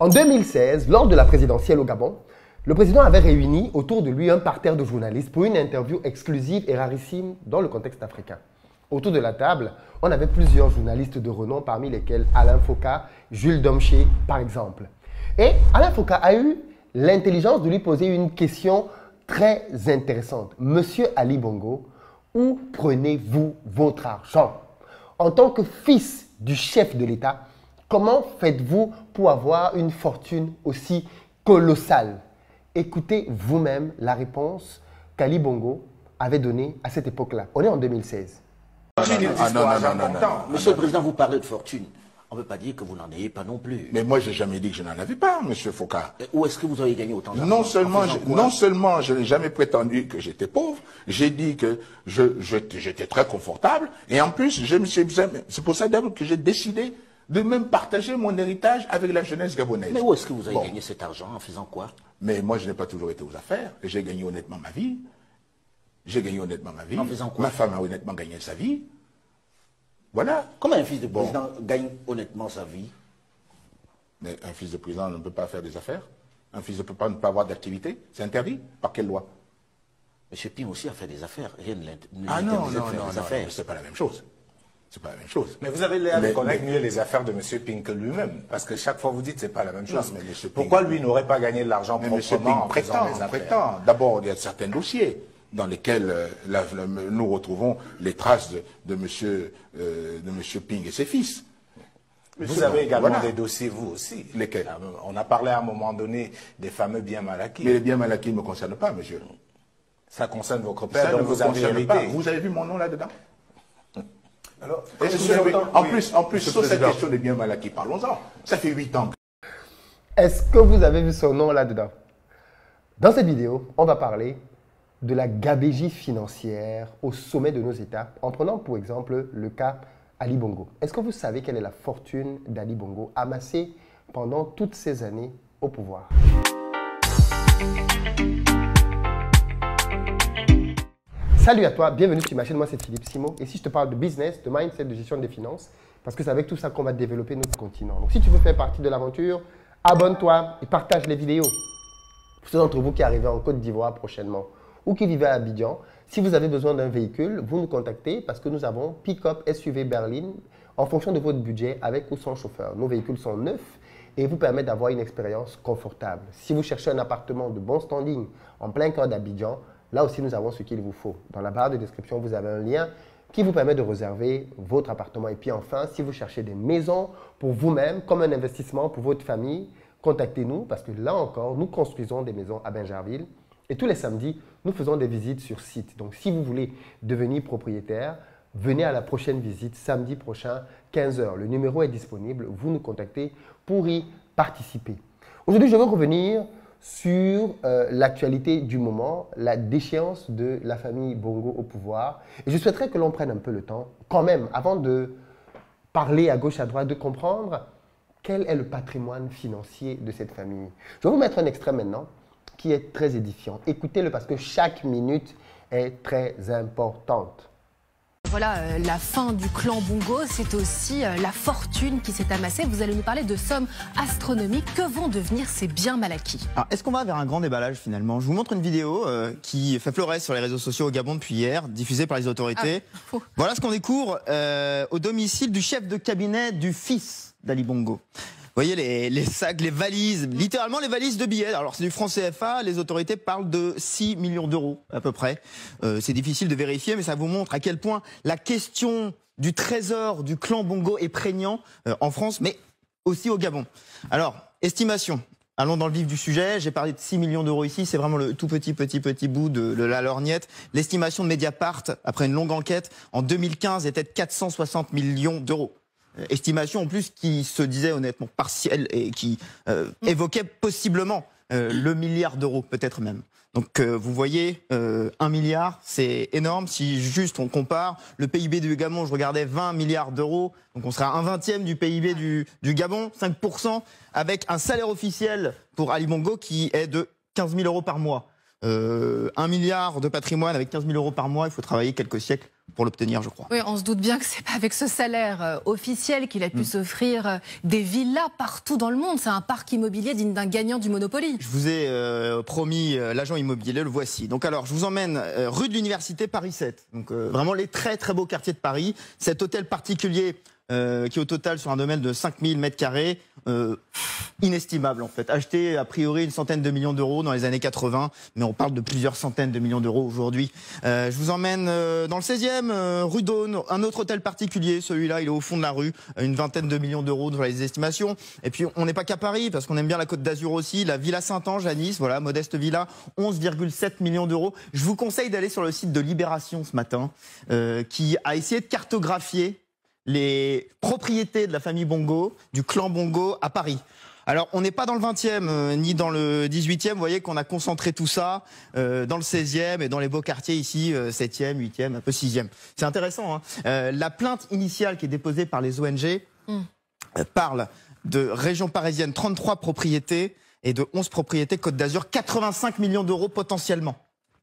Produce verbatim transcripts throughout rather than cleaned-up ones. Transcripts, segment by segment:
En deux mille seize, lors de la présidentielle au Gabon, le président avait réuni autour de lui un parterre de journalistes pour une interview exclusive et rarissime dans le contexte africain. Autour de la table, on avait plusieurs journalistes de renom, parmi lesquels Alain Foka, Jules Domché, par exemple. Et Alain Foka a eu l'intelligence de lui poser une question très intéressante. Monsieur Ali Bongo, où prenez-vous votre argent? En tant que fils du chef de l'État, comment faites-vous pour avoir une fortune aussi colossale? Écoutez vous-même la réponse qu'Ali Bongo avait donnée à cette époque-là. On est en deux mille seize. Ah non, non, non, non, non, non. Monsieur le Président, vous parlez de fortune. On ne peut pas dire que vous n'en ayez pas non plus. Mais moi, je n'ai jamais dit que je n'en avais pas, monsieur Foka. Et où est-ce que vous avez gagné autant d'argent? Non seulement, je, non seulement je n'ai jamais prétendu que j'étais pauvre, j'ai dit que je, je, j'étais très confortable, et en plus, je me suis, c'est pour ça d'abord que j'ai décidé de même partager mon héritage avec la jeunesse gabonaise. Mais où est-ce que vous avez bon. gagné cet argent? En faisant quoi? Mais moi, je n'ai pas toujours été aux affaires. J'ai gagné honnêtement ma vie. J'ai gagné honnêtement ma vie. En faisant quoi? Ma femme a honnêtement gagné sa vie. Voilà. Comment un fils de président bon. gagne honnêtement sa vie? Mais un fils de président ne peut pas faire des affaires. Un fils ne peut pas ne pas avoir d'activité. C'est interdit. Par quelle loi? Monsieur Pim aussi a fait des affaires. Rien ne ah non, non, non, non, c'est pas la même chose. C'est pas la même chose. Mais vous avez l'air de connaître mieux les affaires de M. Pink lui-même. Parce que chaque fois vous dites que ce n'est pas la même chose. Non, mais Pink, pourquoi lui n'aurait pas gagné de l'argent proprement en faisant des affaires? D'abord, il y a certains dossiers dans lesquels euh, la, la, nous retrouvons les traces de, de, monsieur, euh, de monsieur Ping et ses fils. Monsieur vous avez également voilà. des dossiers, vous aussi. Lesquels? On a parlé à un moment donné des fameux biens mal acquis. Mais les biens mal acquis ne me concernent pas, monsieur. Ça concerne votre père, ça donc vous, vous avez hérité. Vous avez vu mon nom là-dedans? Alors, et je je temps, en oui. plus, en plus sur cette question des biens mal acquis, parlons-en. Ça fait huit ans. Est-ce que vous avez vu son nom là-dedans? Dans cette vidéo, on va parler de la gabégie financière au sommet de nos États, en prenant pour exemple le cas Ali Bongo. Est-ce que vous savez quelle est la fortune d'Ali Bongo amassée pendant toutes ces années au pouvoir? Salut à toi, bienvenue sur ma chaîne, moi c'est Philippe Simo. Et si je te parle de business, de mindset, de gestion des finances, parce que c'est avec tout ça qu'on va développer notre continent. Donc si tu veux faire partie de l'aventure, abonne-toi et partage les vidéos. Pour ceux d'entre vous qui arrivent en Côte d'Ivoire prochainement, ou qui vivait à Abidjan, si vous avez besoin d'un véhicule, vous nous contactez parce que nous avons pick-up S U V berline en fonction de votre budget avec ou sans chauffeur. Nos véhicules sont neufs et vous permettent d'avoir une expérience confortable. Si vous cherchez un appartement de bon standing en plein cœur d'Abidjan, là aussi nous avons ce qu'il vous faut. Dans la barre de description, vous avez un lien qui vous permet de réserver votre appartement. Et puis enfin, si vous cherchez des maisons pour vous-même, comme un investissement pour votre famille, contactez-nous parce que là encore, nous construisons des maisons à Benjarville. Et tous les samedis, nous faisons des visites sur site. Donc, si vous voulez devenir propriétaire, venez à la prochaine visite, samedi prochain, quinze heures. Le numéro est disponible. Vous nous contactez pour y participer. Aujourd'hui, je veux revenir sur euh, l'actualité du moment, la déchéance de la famille Bongo au pouvoir. Et je souhaiterais que l'on prenne un peu le temps, quand même, avant de parler à gauche, à droite, de comprendre quel est le patrimoine financier de cette famille. Je vais vous mettre un extrait maintenant qui est très édifiant. Écoutez-le parce que chaque minute est très importante. Voilà, euh, la fin du clan Bongo, c'est aussi euh, la fortune qui s'est amassée. Vous allez nous parler de sommes astronomiques. Que vont devenir ces biens mal acquis? Est-ce qu'on va vers un grand déballage finalement? Je vous montre une vidéo euh, qui fait fleurir sur les réseaux sociaux au Gabon depuis hier, diffusée par les autorités. Ah. Voilà ce qu'on découvre euh, au domicile du chef de cabinet du fils d'Ali Bongo. Vous voyez les, les sacs, les valises, littéralement les valises de billets. Alors c'est du franc C F A, les autorités parlent de six millions d'euros à peu près. Euh, c'est difficile de vérifier, mais ça vous montre à quel point la question du trésor du clan Bongo est prégnant euh, en France, mais aussi au Gabon. Alors, estimation, allons dans le vif du sujet. J'ai parlé de six millions d'euros ici, c'est vraiment le tout petit, petit, petit bout de, de la lorgnette. L'estimation de Mediapart, après une longue enquête, en deux mille quinze était de quatre cent soixante millions d'euros. Estimation en plus qui se disait honnêtement partielle et qui euh, évoquait possiblement euh, le milliard d'euros, peut-être même. Donc euh, vous voyez, euh, un milliard, c'est énorme. Si juste on compare, le P I B du Gabon, je regardais vingt milliards d'euros, donc on serait à un vingtième du P I B du, du Gabon, cinq pour cent, avec un salaire officiel pour Ali Bongo qui est de quinze mille euros par mois. Euh, un milliard de patrimoine avec quinze mille euros par mois, il faut travailler quelques siècles pour l'obtenir, je crois. Oui, on se doute bien que c'est pas avec ce salaire officiel qu'il a pu mmh. s'offrir des villas partout dans le monde. C'est un parc immobilier digne d'un gagnant du Monopoly. Je vous ai euh, promis euh, l'agent immobilier, le voici. Donc alors, je vous emmène euh, rue de l'Université Paris sept. Donc euh, vraiment les très très beaux quartiers de Paris. Cet hôtel particulier euh, qui est au total sur un domaine de cinq mille mètres carrés, euh, inestimable en fait. Acheté a priori une centaine de millions d'euros dans les années quatre-vingt, mais on parle de plusieurs centaines de millions d'euros aujourd'hui. Euh, je vous emmène euh, dans le seizième, euh, rue d'Aune, un autre hôtel particulier, celui-là il est au fond de la rue, une vingtaine de millions d'euros dans les estimations. Et puis on n'est pas qu'à Paris, parce qu'on aime bien la Côte d'Azur aussi, la Villa Saint-Ange à Nice, voilà, modeste villa, onze virgule sept millions d'euros. Je vous conseille d'aller sur le site de Libération ce matin, euh, qui a essayé de cartographier les propriétés de la famille Bongo, du clan Bongo à Paris. Alors, on n'est pas dans le vingtième, euh, ni dans le dix-huitième. Vous voyez qu'on a concentré tout ça euh, dans le seizième et dans les beaux quartiers ici, euh, septième, huitième, un peu sixième. C'est intéressant, hein. Euh, la plainte initiale qui est déposée par les O N G mmh. euh, parle de région parisienne, trente-trois propriétés et de onze propriétés Côte d'Azur, quatre-vingt-cinq millions d'euros potentiellement.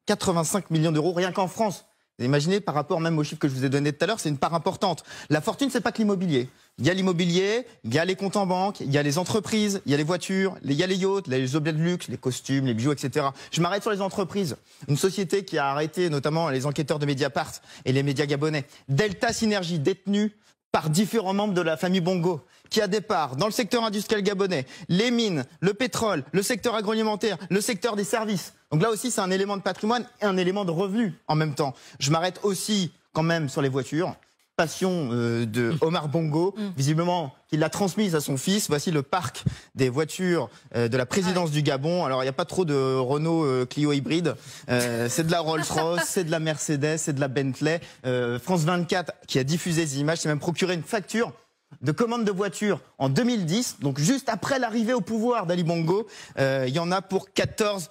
quatre-vingt-cinq millions d'euros rien qu'en France. Vous imaginez, par rapport même au chiffre que je vous ai donné tout à l'heure, c'est une part importante. La fortune, c'est pas que l'immobilier. Il y a l'immobilier, il y a les comptes en banque, il y a les entreprises, il y a les voitures, il y a les yachts, les objets de luxe, les costumes, les bijoux, et cetera. Je m'arrête sur les entreprises. Une société qui a arrêté notamment les enquêteurs de Mediapart et les médias gabonais. Delta Synergie, détenue par différents membres de la famille Bongo, qui a des parts dans le secteur industriel gabonais, les mines, le pétrole, le secteur agroalimentaire, le secteur des services. Donc là aussi, c'est un élément de patrimoine et un élément de revenu en même temps. Je m'arrête aussi quand même sur les voitures. Passion euh, de Omar Bongo, mmh. visiblement qu'il l'a transmise à son fils. Voici le parc des voitures euh, de la présidence ah ouais. du Gabon. Alors, il n'y a pas trop de Renault euh, Clio hybride. Euh, c'est de la Rolls-Royce, c'est de la Mercedes, c'est de la Bentley. Euh, France vingt-quatre, qui a diffusé ces images, s'est même procuré une facture de commande de voiture en deux mille dix. Donc, juste après l'arrivée au pouvoir d'Ali Bongo, euh, il y en a pour quatorze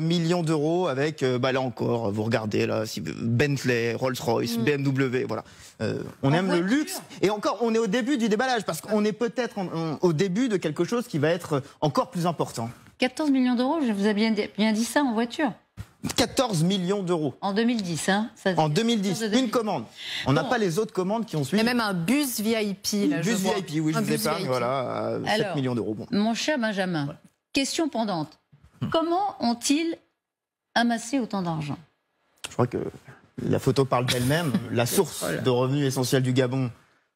millions d'euros avec, euh, bah là encore, vous regardez là, si, Bentley, Rolls-Royce, mmh. B M W, voilà. Euh, on en aime voiture. Le luxe et encore, on est au début du déballage parce qu'on est peut-être au début de quelque chose qui va être encore plus important. quatorze millions d'euros, je vous ai bien, bien dit ça en voiture. quatorze millions d'euros. En deux mille dix, hein ça, en deux mille dix, deux mille dix, une commande. On n'a bon. pas les autres commandes qui ont suivi. Il y a même un bus V I P. Là, un je bus vois. V I P, oui, un je vous épargne, voilà, à Alors, sept millions d'euros. Bon. Mon cher Benjamin, voilà. Question pendante. Comment ont-ils amassé autant d'argent? Je crois que la photo parle d'elle-même. La source de revenus essentielle du Gabon,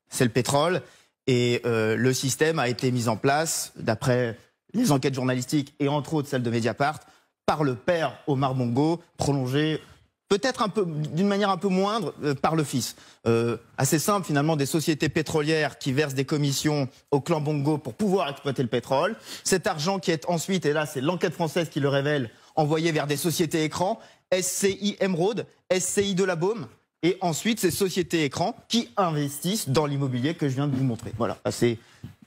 c'est le pétrole. Et euh, le système a été mis en place, d'après les enquêtes journalistiques et entre autres celles de Mediapart, par le père Omar Bongo, prolongé peut-être un peu, d'une manière un peu moindre euh, par le fils. Euh, assez simple finalement, des sociétés pétrolières qui versent des commissions au clan Bongo pour pouvoir exploiter le pétrole. Cet argent qui est ensuite, et là c'est l'enquête française qui le révèle, envoyé vers des sociétés écrans, S C I Emeraude, S C I de la Baume, et ensuite ces sociétés écrans qui investissent dans l'immobilier que je viens de vous montrer. Voilà, assez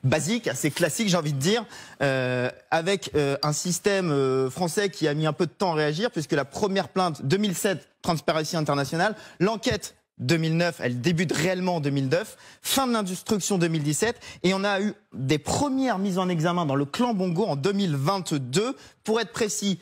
basique, assez classique, j'ai envie de dire, euh, avec euh, un système euh, français qui a mis un peu de temps à réagir, puisque la première plainte, deux mille sept, Transparency International, l'enquête, deux mille neuf, elle débute réellement en deux mille neuf, fin de l'instruction deux mille dix-sept, et on a eu des premières mises en examen dans le clan Bongo en deux mille vingt-deux, pour être précis,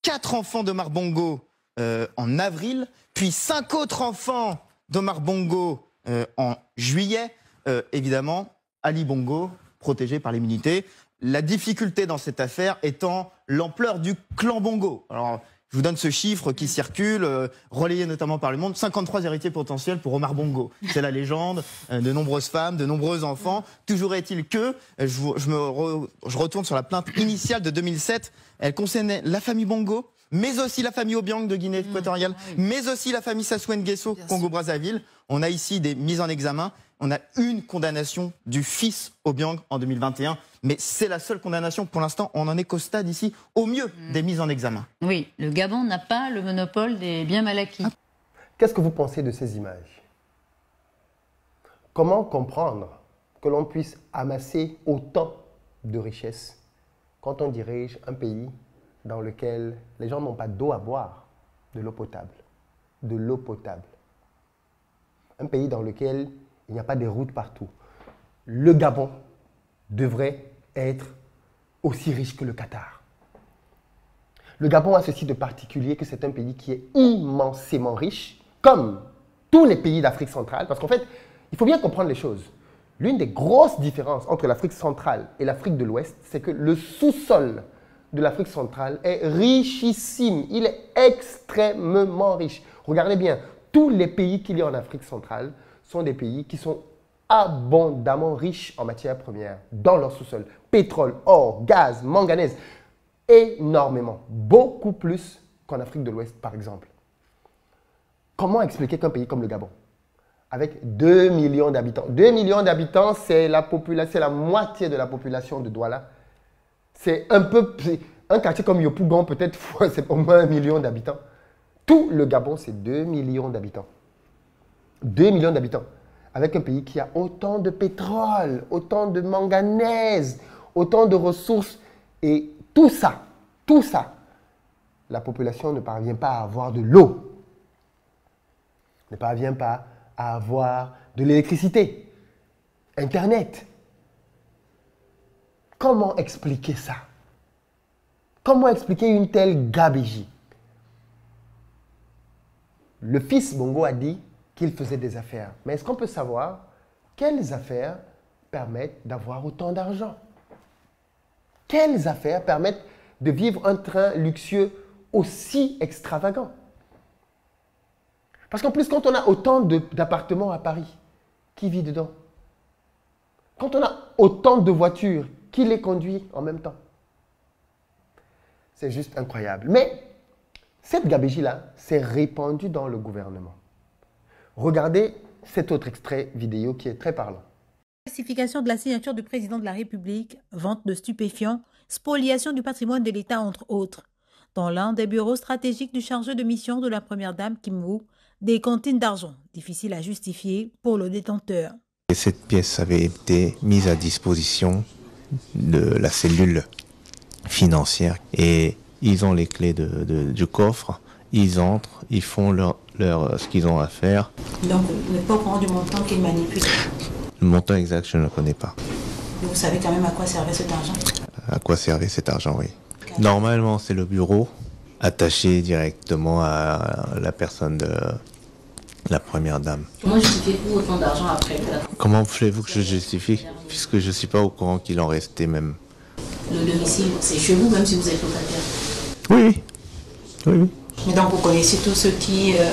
quatre enfants d'Omar Bongo euh, en avril, puis cinq autres enfants d'Omar Bongo euh, en juillet, euh, évidemment, Ali Bongo, protégé par l'immunité. La difficulté dans cette affaire étant l'ampleur du clan Bongo. Alors, je vous donne ce chiffre qui circule, euh, relayé notamment par Le Monde, cinquante-trois héritiers potentiels pour Omar Bongo. C'est la légende, euh, de nombreuses femmes, de nombreux enfants. Toujours est-il que, je, je, me re, je retourne sur la plainte initiale de deux mille sept, elle concernait la famille Bongo, mais aussi la famille Obiang de Guinée équatoriale, mmh, oui. mais aussi la famille Sassou Nguesso, Congo-Brazzaville. On a ici des mises en examen. On a une condamnation du fils Obiang en deux mille vingt et un, mais c'est la seule condamnation. Pour l'instant, on en est qu'au stade ici, au mieux, mmh. des mises en examen. Oui, le Gabon n'a pas le monopole des biens mal acquis. Qu'est-ce que vous pensez de ces images? Comment comprendre que l'on puisse amasser autant de richesses quand on dirige un pays dans lequel les gens n'ont pas d'eau à boire, de l'eau potable, de l'eau potable. Un pays dans lequel il n'y a pas de routes partout. Le Gabon devrait être aussi riche que le Qatar. Le Gabon a ceci de particulier que c'est un pays qui est immensément riche, comme tous les pays d'Afrique centrale, parce qu'en fait, il faut bien comprendre les choses. L'une des grosses différences entre l'Afrique centrale et l'Afrique de l'Ouest, c'est que le sous-sol de l'Afrique centrale est richissime. Il est extrêmement riche. Regardez bien, tous les pays qu'il y a en Afrique centrale sont des pays qui sont abondamment riches en matières premières, dans leur sous-sol. Pétrole, or, gaz, manganèse, énormément. Beaucoup plus qu'en Afrique de l'Ouest, par exemple. Comment expliquer qu'un pays comme le Gabon, avec deux millions d'habitants, deux millions d'habitants, c'est la, la moitié de la population de Douala. C'est un peu, un quartier comme Yopougon, peut-être, c'est au moins un million d'habitants. Tout le Gabon, c'est deux millions d'habitants. deux millions d'habitants. Avec un pays qui a autant de pétrole, autant de manganèse, autant de ressources. Et tout ça, tout ça, la population ne parvient pas à avoir de l'eau. Ne parvient pas à avoir de l'électricité, Internet. Comment expliquer ça? Comment expliquer une telle gabégie? Le fils Bongo a dit qu'il faisait des affaires. Mais est-ce qu'on peut savoir quelles affaires permettent d'avoir autant d'argent? Quelles affaires permettent de vivre un train luxueux aussi extravagant? Parce qu'en plus, quand on a autant d'appartements à Paris, qui vit dedans? Quand on a autant de voitures, qui les conduit en même temps? C'est juste incroyable. Mais cette gabégie-là s'est répandue dans le gouvernement. Regardez cet autre extrait vidéo qui est très parlant. Falsification de la signature du président de la République, vente de stupéfiants, spoliation du patrimoine de l'État, entre autres. Dans l'un des bureaux stratégiques du chargé de mission de la première dame, Kim Wu, des cantines d'argent, difficiles à justifier pour le détenteur. Cette pièce avait été mise à disposition de la cellule financière et ils ont les clés de, de, du coffre, ils entrent, ils font leur, leur, ce qu'ils ont à faire. Donc vous n'êtes pas au courant du montant qu'ils manipulent? Le montant exact, je ne le connais pas. Mais vous savez quand même à quoi servait cet argent? À quoi servait cet argent, oui. Car... Normalement, c'est le bureau attaché directement à la personne de la première dame. Comment justifiez-vous autant d'argent après? Comment voulez-vous que je justifie, puisque je ne suis pas au courant qu'il en restait même. Le domicile, c'est chez vous, même si vous êtes locataire? Oui, oui, oui. Mais donc vous connaissez tout ce qui, euh,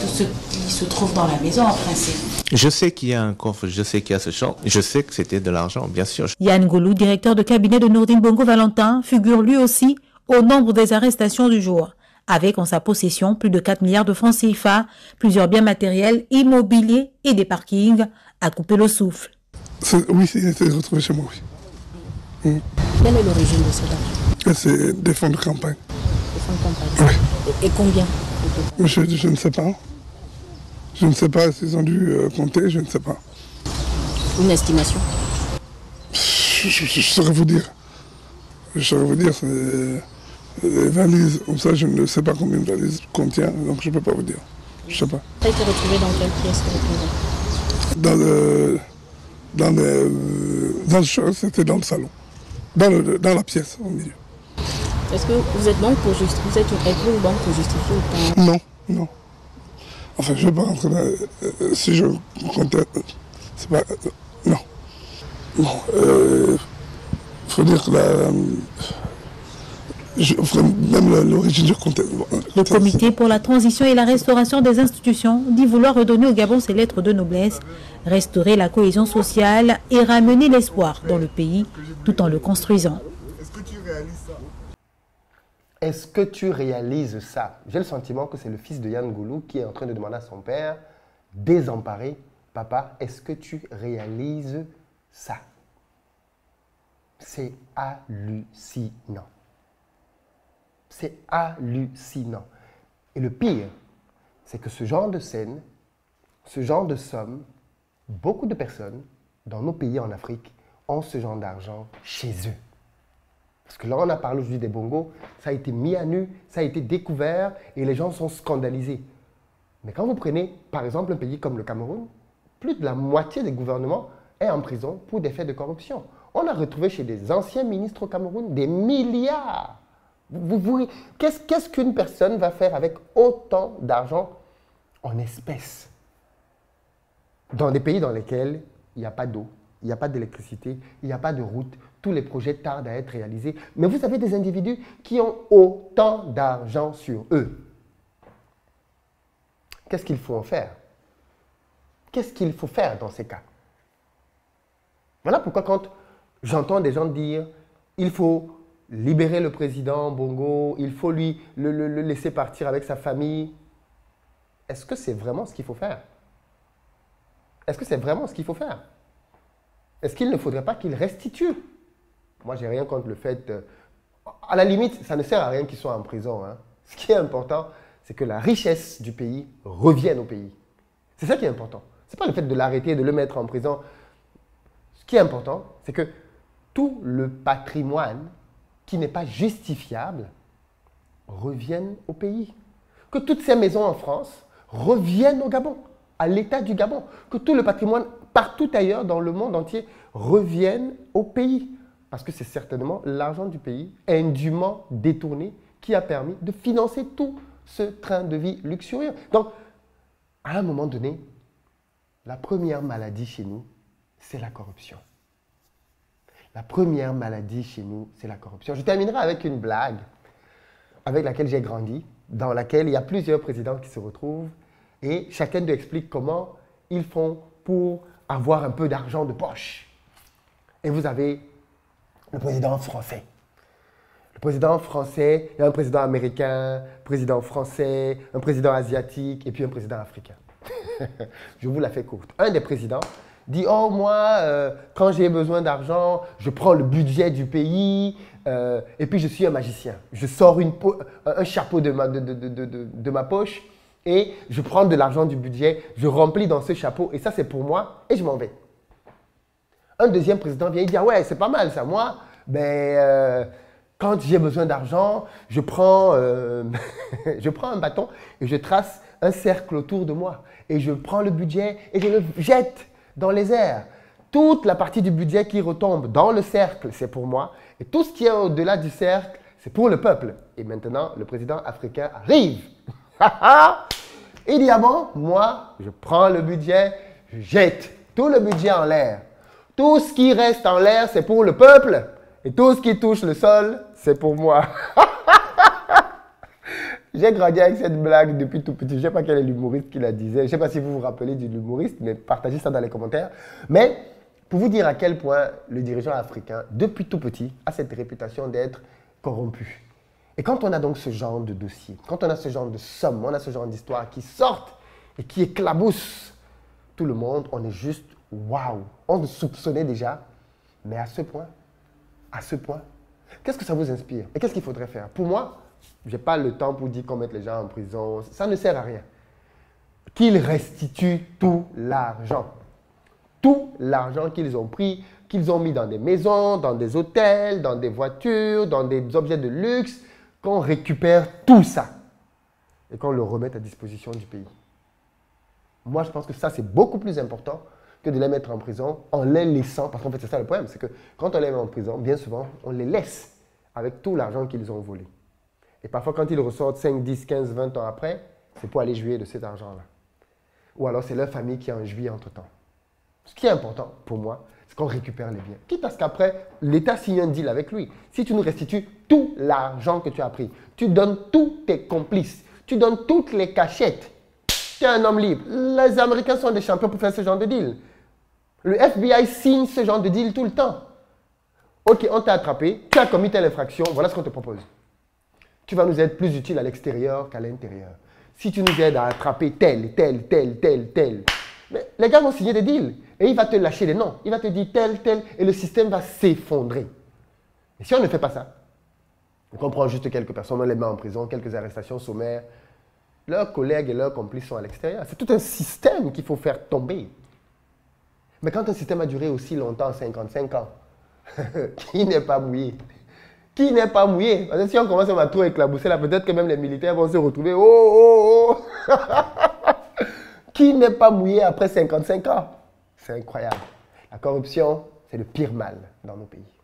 tout ce qui se trouve dans la maison en principe? Je sais qu'il y a un coffre, je sais qu'il y a ce champ, je sais que c'était de l'argent, bien sûr. Yann Goulou, directeur de cabinet de Nordine Bongo-Valentin, figure lui aussi au nombre des arrestations du jour, avec en sa possession plus de quatre milliards de francs C F A, plusieurs biens matériels, immobiliers et des parkings, à couper le souffle. Oui, c'est retrouvé chez moi, oui. Mmh. Quelle est l'origine de cet argent? C'est des fonds de campagne. Des fonds de campagne. Oui. Et, et combien? je, je ne sais pas. Je ne sais pas s'ils ont dû euh, compter, je ne sais pas. Une estimation? Je, je, je saurais vous dire. Je saurais vous dire, c'est... Les valises, comme ça, je ne sais pas combien de valises contient, donc je ne peux pas vous dire. Je sais pas. Ça a été retrouvé dans quelle pièce? Dans le... Dans le... Dans le... C'était dans le salon. Dans, le, dans la pièce, au milieu. Est-ce que vous êtes banque pour justifier? Vous êtes une banque pour justifier ou pas? Non, non. Enfin, je ne vais pas rentrer dans... Euh, si je conteste... C'est pas... Euh, non. Bon, euh... faut dire que la... Euh, Je, même l'origine du contexte. Le comité pour la transition et la restauration des institutions dit vouloir redonner au Gabon ses lettres de noblesse, restaurer la cohésion sociale et ramener l'espoir dans le pays tout en le construisant. Est-ce que tu réalises ça? Est-ce que tu réalises ça? J'ai le sentiment que c'est le fils de Yann Goulou qui est en train de demander à son père, désemparé, papa, est-ce que tu réalises ça? C'est hallucinant. C'est hallucinant. Et le pire, c'est que ce genre de scène, ce genre de somme, beaucoup de personnes dans nos pays en Afrique ont ce genre d'argent chez eux. Parce que là, on a parlé aujourd'hui des Bongos, ça a été mis à nu, ça a été découvert et les gens sont scandalisés. Mais quand vous prenez, par exemple, un pays comme le Cameroun, plus de la moitié des gouvernements est en prison pour des faits de corruption. On a retrouvé chez des anciens ministres au Cameroun des milliards. Qu'est-ce qu'une personne va faire avec autant d'argent en espèces dans des pays dans lesquels il n'y a pas d'eau, il n'y a pas d'électricité, il n'y a pas de route. Tous les projets tardent à être réalisés. Mais vous avez des individus qui ont autant d'argent sur eux. Qu'est-ce qu'il faut en faire? Qu'est-ce qu'il faut faire dans ces cas? Voilà pourquoi quand j'entends des gens dire « il faut libérer le président Bongo, il faut lui le, le, le laisser partir avec sa famille », est-ce que c'est vraiment ce qu'il faut faire? Est-ce que c'est vraiment ce qu'il faut faire? Est-ce qu'il ne faudrait pas qu'il restitue? Moi, j'ai rien contre le fait... Euh, à la limite, ça ne sert à rien qu'ils soient en prison. Hein. Ce qui est important, c'est que la richesse du pays revienne au pays. C'est ça qui est important. Ce n'est pas le fait de l'arrêter, de le mettre en prison. Ce qui est important, c'est que tout le patrimoine qui n'est pas justifiable revienne au pays. Que toutes ces maisons en France reviennent au Gabon, à l'État du Gabon. Que tout le patrimoine partout ailleurs dans le monde entier, reviennent au pays. Parce que c'est certainement l'argent du pays, indûment détourné, qui a permis de financer tout ce train de vie luxurieux. Donc, à un moment donné, la première maladie chez nous, c'est la corruption. La première maladie chez nous, c'est la corruption. Je terminerai avec une blague avec laquelle j'ai grandi, dans laquelle il y a plusieurs présidents qui se retrouvent et chacun d'eux explique comment ils font pour avoir un peu d'argent de poche. Et vous avez le président français. Le président français, il y a un président américain, président français, un président asiatique et puis un président africain. Je vous la fais courte. Un des présidents dit « Oh, moi, euh, quand j'ai besoin d'argent, je prends le budget du pays euh, et puis je suis un magicien. Je sors une un chapeau de ma, de, de, de, de, de ma poche. » Et je prends de l'argent du budget, je remplis dans ce chapeau et ça c'est pour moi et je m'en vais. Un deuxième président vient et dit « Ah ouais, c'est pas mal ça, moi, ben, euh, quand j'ai besoin d'argent, je, euh, je prends un bâton et je trace un cercle autour de moi et je prends le budget et je le jette dans les airs. Toute la partie du budget qui retombe dans le cercle, c'est pour moi et tout ce qui est au-delà du cercle, c'est pour le peuple. » Et maintenant, le président africain arrive. Il dit « Ah bon, moi, je prends le budget, je jette tout le budget en l'air. Tout ce qui reste en l'air, c'est pour le peuple. Et tout ce qui touche le sol, c'est pour moi. » J'ai grandi avec cette blague depuis tout petit. Je ne sais pas quel est l'humoriste qui la disait. Je ne sais pas si vous vous rappelez de l'humoriste, mais partagez ça dans les commentaires. Mais pour vous dire à quel point le dirigeant africain, depuis tout petit, a cette réputation d'être corrompu. Et quand on a donc ce genre de dossier, quand on a ce genre de somme, on a ce genre d'histoire qui sortent et qui éclaboussent tout le monde, on est juste waouh. On le soupçonnait déjà, mais à ce point, à ce point, qu'est-ce que ça vous inspire? Et qu'est-ce qu'il faudrait faire? Pour moi, je n'ai pas le temps pour dire qu'on mette les gens en prison, ça ne sert à rien. Qu'ils restituent tout l'argent. Tout l'argent qu'ils ont pris, qu'ils ont mis dans des maisons, dans des hôtels, dans des voitures, dans des objets de luxe, qu'on récupère tout ça et qu'on le remette à disposition du pays. Moi, je pense que ça, c'est beaucoup plus important que de les mettre en prison en les laissant. Parce qu'en fait, c'est ça le problème, c'est que quand on les met en prison, bien souvent, on les laisse avec tout l'argent qu'ils ont volé. Et parfois, quand ils ressortent cinq, dix, quinze, vingt ans après, c'est pour aller jouir de cet argent-là. Ou alors, c'est leur famille qui en jouit entre-temps. Ce qui est important pour moi, c'est qu'on récupère les biens. Quitte à ce qu'après, l'État signe un deal avec lui. Si tu nous restitues tout l'argent que tu as pris, tu donnes tous tes complices, tu donnes toutes les cachettes, tu es un homme libre. Les Américains sont des champions pour faire ce genre de deal. Le F B I signe ce genre de deal tout le temps. Ok, on t'a attrapé, tu as commis telle infraction, voilà ce qu'on te propose. Tu vas nous être plus utile à l'extérieur qu'à l'intérieur. Si tu nous aides à attraper tel, tel, tel, tel, tel... Mais les gars vont signer des deals et il va te lâcher des noms. Il va te dire tel, tel et le système va s'effondrer. Et si on ne fait pas ça, on prend juste quelques personnes, on les met en prison, quelques arrestations sommaires, leurs collègues et leurs complices sont à l'extérieur. C'est tout un système qu'il faut faire tomber. Mais quand un système a duré aussi longtemps, cinquante-cinq ans, qui n'est pas mouillé? Qui n'est pas mouillé? Parce que si on commence à trop éclabousser là, peut-être que même les militaires vont se retrouver. Oh, oh, oh. Qui n'est pas mouillé après cinquante-cinq ans? C'est incroyable. La corruption, c'est le pire mal dans nos pays.